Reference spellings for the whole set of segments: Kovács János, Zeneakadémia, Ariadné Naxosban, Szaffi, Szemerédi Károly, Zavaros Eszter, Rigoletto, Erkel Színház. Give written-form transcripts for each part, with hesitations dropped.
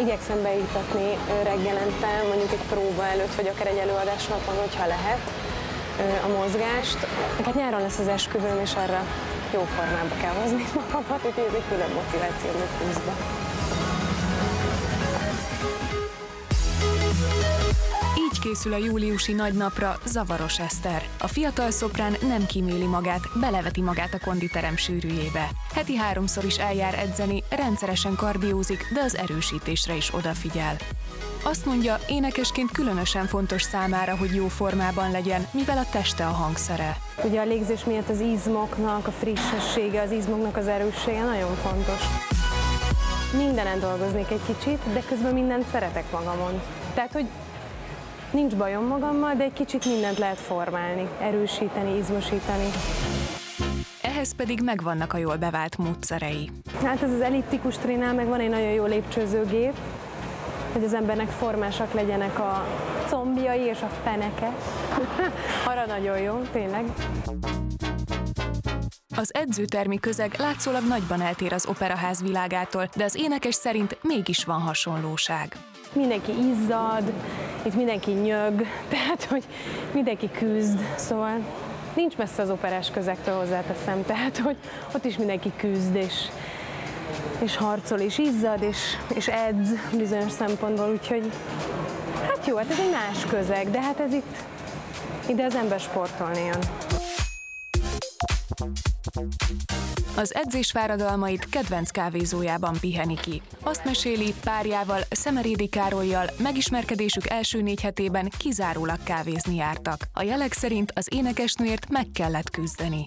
igyekszem beiktatni reggelente, mondjuk egy próba előtt, vagy akár egy előadás napon, hogyha lehet, a mozgást. Hát nyáron lesz az esküvőm, és arra jó formába kell hozni magamat, úgyhogy ez egy külön motiváció pluszba. Így készül a júliusi nagynapra Zavaros Eszter. A fiatal szoprán nem kíméli magát, beleveti magát a konditerem sűrűjébe. Heti 3-szor is eljár edzeni, rendszeresen kardiózik, de az erősítésre is odafigyel. Azt mondja, énekesként különösen fontos számára, hogy jó formában legyen, mivel a teste a hangszere. Ugye a légzés miatt az izmoknak a frissessége, az izmoknak az erőssége nagyon fontos. Mindenen dolgoznék egy kicsit, de közben mindent szeretek magamon. Tehát, hogy nincs bajom magammal, de egy kicsit mindent lehet formálni, erősíteni, izmosítani. Ehhez pedig megvannak a jól bevált módszerei. Hát ez az elliptikus trénál meg van egy nagyon jó lépcsőzőgép, hogy az embernek formásak legyenek a combjai és a feneke. Arra nagyon jó, tényleg. Az edzőtermi közeg látszólag nagyban eltér az operaház világától, de az énekes szerint mégis van hasonlóság. Mindenki izzad, itt mindenki nyög, tehát hogy mindenki küzd, szóval nincs messze az operás közektől, hozzáteszem, tehát hogy ott is mindenki küzd, és harcol, és izzad, és edz bizonyos szempontból, úgyhogy hát jó, hát ez egy más közeg, de hát ez itt, ide az ember sportolni jön. Az edzés fáradalmait kedvenc kávézójában piheni ki. Azt meséli, párjával, Szemerédi Károllyal megismerkedésük első 4 hetében kizárólag kávézni jártak. A jelek szerint az énekesnőért meg kellett küzdeni.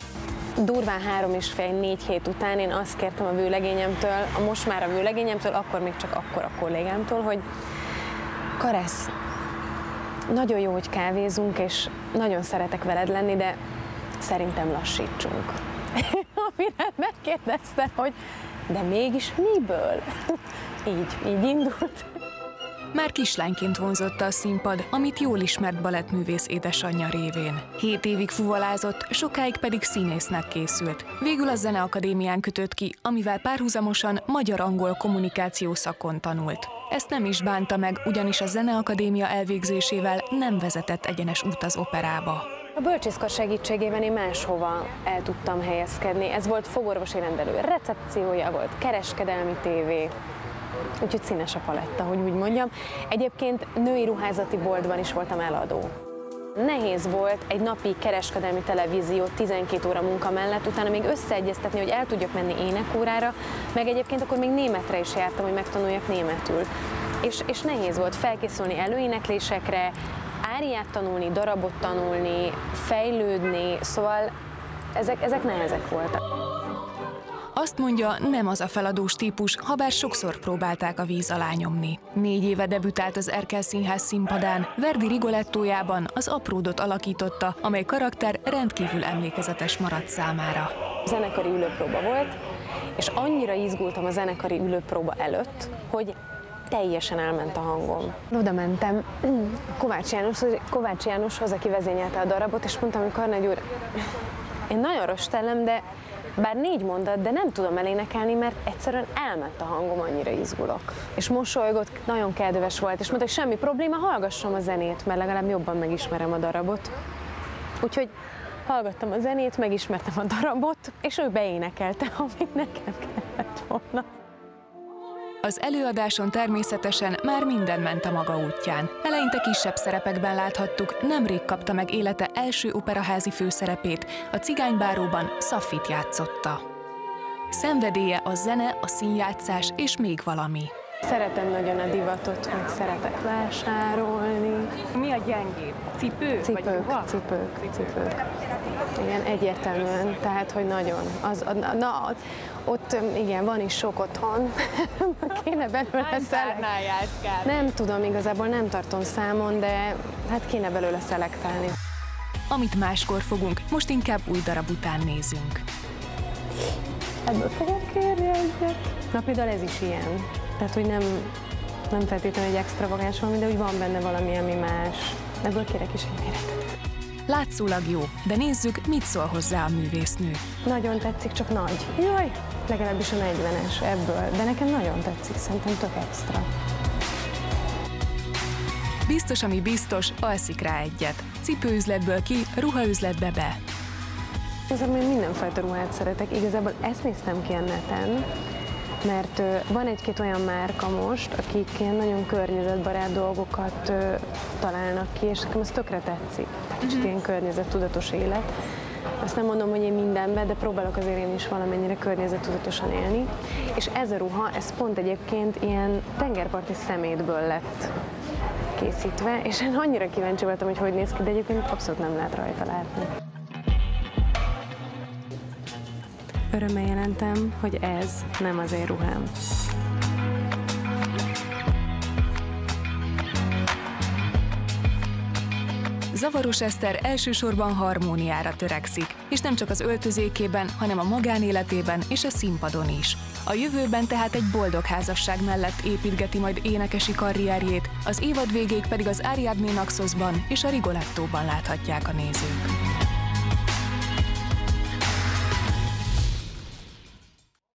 Durván 3,5–4 hét után én azt kértem a vőlegényemtől, most már a vőlegényemtől, akkor még csak akkor a kollégámtól, hogy Karesz, nagyon jó, hogy kávézunk, és nagyon szeretek veled lenni, de szerintem lassítsunk. Amire megkérdezte, hogy de mégis miből? Így indult. Már kislányként vonzotta a színpad, amit jól ismert balettművész édesanyja révén. 7 évig fuvalázott, sokáig pedig színésznek készült. Végül a Zeneakadémián kötött ki, amivel párhuzamosan magyar-angol kommunikáció szakon tanult. Ezt nem is bánta meg, ugyanis a Zeneakadémia elvégzésével nem vezetett egyenes út az operába. A bölcsészkar segítségében én máshova el tudtam helyezkedni. Ez volt fogorvosi rendelő recepciója, volt kereskedelmi tévé, úgyhogy színes a paletta, hogy úgy mondjam. Egyébként női ruházati boltban is voltam eladó. Nehéz volt egy napi kereskedelmi televízió 12 óra munka mellett, utána még összeegyeztetni, hogy el tudjak menni énekórára, meg egyébként akkor még németre is jártam, hogy megtanuljak németül. És nehéz volt felkészülni előéneklésekre, áriát tanulni, darabot tanulni, fejlődni, szóval ezek nehezek voltak. Azt mondja, nem az a feladós típus, habár sokszor próbálták a víz alá nyomni. 4 éve debütált az Erkel Színház színpadán, Verdi Rigolettójában az apródot alakította, amely karakter rendkívül emlékezetes maradt számára. Zenekari ülőpróba volt, és annyira izgultam a zenekari ülőpróba előtt, hogy teljesen elment a hangom. Oda mentem Kovács Jánoshoz, aki vezényelte a darabot, és mondtam, hogy Karnagy úr, én nagyon rostellem, de bár 4 mondat, de nem tudom elénekelni, mert egyszerűen elment a hangom, annyira izgulok. És mosolygott, nagyon kedves volt, és mondta, hogy semmi probléma, hallgassam a zenét, mert legalább jobban megismerem a darabot. Úgyhogy hallgattam a zenét, megismertem a darabot, és ő beénekelte, amit nekem kellett volna. Az előadáson természetesen már minden ment a maga útján. Eleinte kisebb szerepekben láthattuk, nemrég kapta meg élete első operaházi főszerepét, a Cigánybáróban Szaffit játszotta. Szenvedélye a zene, a színjátszás és még valami. Szeretem nagyon a divatot, meg szeretek vásárolni. Mi a gyengébb? Cipő? Cipők. Igen, egyértelműen, tehát, hogy nagyon. Ott igen, van is sok otthon, kéne belőle szelektálni. Nem tudom, igazából nem tartom számon, de hát kéne belőle szelektálni. Amit máskor fogunk, most inkább új darab után nézünk. Ebből fogok kérni egyet. Na például ez is ilyen. Tehát, hogy nem feltétlenül egy extravagáns valami, de úgy van benne valami, ami más. Ebből kérek is egy méretet. Látszólag jó, de nézzük, mit szól hozzá a művésznő. Nagyon tetszik, csak nagy. Jaj, legalábbis a 40-es ebből, de nekem nagyon tetszik, szerintem tök extra. biztos, ami biztos, alszik rá egyet. Cipőüzletből ki, ruhaüzletbe be. Igazából én mindenfajta ruhát szeretek, igazából ezt néztem ki a neten, mert van egy-két olyan márka most, akik ilyen nagyon környezetbarát dolgokat találnak ki, és nekem ez tökre tetszik. Kicsit ilyen környezettudatos élet. Azt nem mondom, hogy én mindenben, de próbálok azért én is valamennyire környezettudatosan élni. És ez a ruha, ez pont egyébként ilyen tengerparti szemétből lett készítve, és én annyira kíváncsi voltam, hogy hogy néz ki, de egyébként abszolút nem lehet rajta látni. Örömmel jelentem, hogy ez nem az én ruhám. Zavaros Eszter elsősorban harmóniára törekszik, és nem csak az öltözékében, hanem a magánéletében és a színpadon is. A jövőben tehát egy boldog házasság mellett építgeti majd énekesi karrierjét, az évad végéig pedig az Ariadné Naxosban és a Rigolettóban láthatják a nézők.